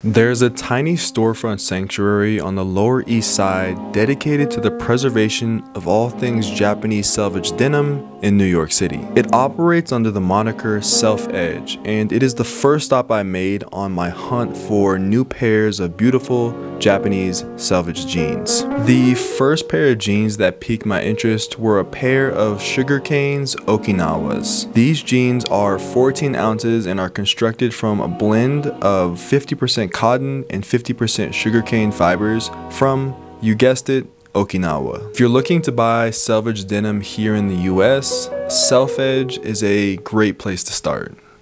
There's a tiny storefront sanctuary on the Lower East Side dedicated to the preservation of all things Japanese selvedge denim in New York City. It operates under the moniker Selvedge, and it is the first stop I made on my hunt for new pairs of beautiful Japanese selvedge jeans. The first pair of jeans that piqued my interest were a pair of Sugarcane's Okinawas. These jeans are 14 ounces and are constructed from a blend of 50% cotton and 50% sugarcane fibers from, you guessed it, Okinawa. If you're looking to buy selvedge denim here in the US, Selvedge is a great place to start.